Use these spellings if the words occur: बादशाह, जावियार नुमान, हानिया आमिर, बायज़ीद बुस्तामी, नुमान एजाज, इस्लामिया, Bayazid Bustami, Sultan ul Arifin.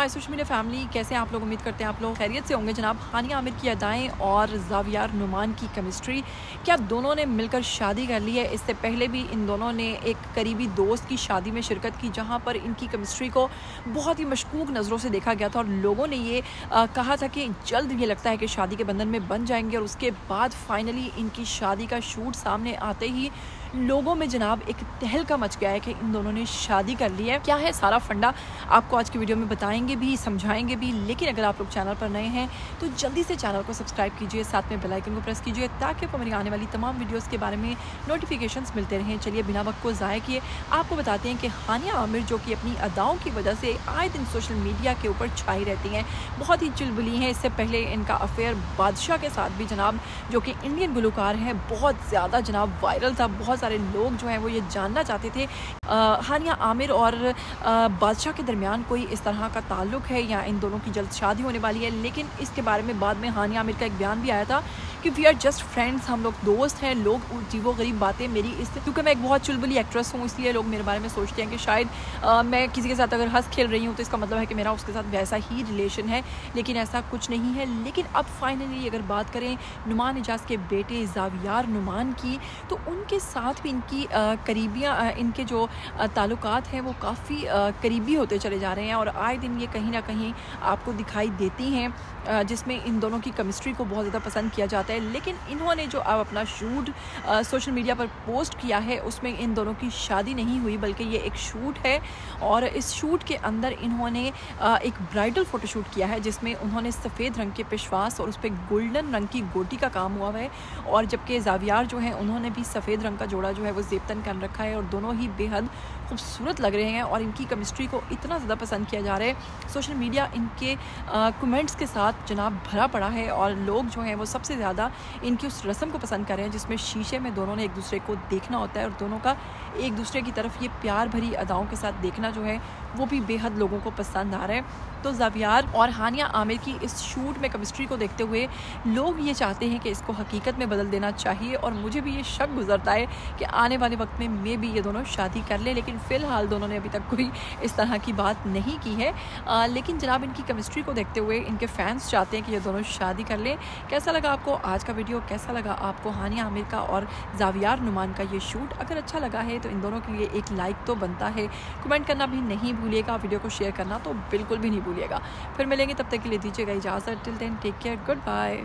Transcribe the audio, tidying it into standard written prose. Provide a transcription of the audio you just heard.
मायसूश मेरे फैमिली, कैसे आप लोग? उम्मीद करते हैं आप लोग खैरियत से होंगे। जनाब, हानिया आमिर की अदाएँ और जावियार नुमान की केमिस्ट्री, क्या दोनों ने मिलकर शादी कर ली है? इससे पहले भी इन दोनों ने एक करीबी दोस्त की शादी में शिरकत की, जहाँ पर इनकी केमिस्ट्री को बहुत ही मशकूक नज़रों से देखा गया था और लोगों ने ये कहा था कि जल्द ये लगता है कि शादी के बंधन में बन जाएंगे। और उसके बाद फाइनली इनकी शादी का शूट सामने आते ही लोगों में जनाब एक तहलका मच गया है कि इन दोनों ने शादी कर ली है। क्या है सारा फंडा, आपको आज की वीडियो में बताएंगे भी, समझाएंगे भी। लेकिन अगर आप लोग चैनल पर नए हैं तो जल्दी से चैनल को सब्सक्राइब कीजिए, साथ में बेल आइकन को प्रेस कीजिए ताकि आपको मेरी आने वाली तमाम वीडियोस के बारे में नोटिफिकेशंस मिलते रहें। चलिए बिना वक्त को ज़ाया किए आपको बताते हैं कि हानिया आमिर जो कि अपनी अदाओं की वजह से आए दिन सोशल मीडिया के ऊपर छाई रहती हैं, बहुत ही चुलबुली हैं। इससे पहले इनका अफेयर बादशाह के साथ भी जनाब, जो कि इंडियन गुलकार हैं, बहुत ज़्यादा जनाब वायरल था। बहुत सारे लोग जो हैं वो ये जानना चाहते थे हानिया आमिर और बादशाह के दरमियान कोई इस तरह का ताल्लुक है या इन दोनों की जल्द शादी होने वाली है। लेकिन इसके बारे में बाद में हानिया आमिर का एक बयान भी आया था कि वी आर जस्ट फ्रेंड्स, हम लोग दोस्त हैं। लोग जीवो गरीब बातें मेरी इससे, क्योंकि मैं एक बहुत चुलबुली एक्ट्रेस हूँ, इसलिए लोग मेरे बारे में सोचते हैं कि शायद मैं किसी के साथ अगर हंस खेल रही हूँ तो इसका मतलब है कि मेरा उसके साथ वैसा ही रिलेशन है। लेकिन ऐसा कुछ नहीं है। लेकिन अब फाइनली अगर बात करें नुमान एजाज के बेटे जावियार नुमान की, तो उनके साथ भी इनकी करीबियाँ, इनके जो ताल्लुकात हैं वो काफ़ी करीबी होते चले जा रहे हैं और आए दिन ये कहीं ना कहीं आपको दिखाई देती हैं, जिसमें इन दोनों की केमिस्ट्री को बहुत ज़्यादा पसंद किया जाता है। लेकिन इन्होंने जो अब अपना शूट सोशल मीडिया पर पोस्ट किया है, उसमें इन दोनों की शादी नहीं हुई, बल्कि ये एक शूट है। और इस शूट के अंदर इन्होंने एक ब्राइडल फ़ोटोशूट किया है, जिसमें उन्होंने सफ़ेद रंग के पेशवास और उस पर गोल्डन रंग की गोटी का काम हुआ है। और जबकि जावियार जो हैं उन्होंने भी सफ़ेद रंग का जोड़ा जो है वो ज़ेबतन कर रखा है और दोनों ही बेहद खूबसूरत लग रहे हैं और इनकी केमिस्ट्री को इतना ज़्यादा पसंद किया जा रहा है। सोशल मीडिया इनके कमेंट्स के साथ जनाब भरा पड़ा है और लोग जो हैं वो सबसे ज़्यादा इनकी उस रस्म को पसंद कर रहे हैं जिसमें शीशे में दोनों ने एक दूसरे को देखना होता है और दोनों का एक दूसरे की तरफ ये प्यार भरी अदाओं के साथ देखना जो है वो भी बेहद लोगों को पसंद आ रहा है। तो जावियार और हानिया आमिर की इस शूट में केमिस्ट्री को देखते हुए लोग ये चाहते हैं कि इसको हकीकत में बदल देना चाहिए और मुझे भी ये शक गुजरता है कि आने वाले वक्त में मे भी ये दोनों शादी कर लें। लेकिन फ़िलहाल दोनों ने अभी तक कोई इस तरह की बात नहीं की है। लेकिन जनाब इनकी केमिस्ट्री को देखते हुए इनके फैंस चाहते हैं कि ये दोनों शादी कर लें। कैसा लगा आपको आज का वीडियो? कैसा लगा आपको हानिया आमिर का और जावियार नुमान का ये शूट? अगर अच्छा लगा है तो इन दोनों के लिए एक लाइक तो बनता है। कमेंट करना भी नहीं भूलिएगा, वीडियो को शेयर करना तो बिल्कुल भी नहीं भूलिएगा। फिर मिलेंगे, तब तक के लिए दीजिएगा इजाज़त। Till then take care, good bye.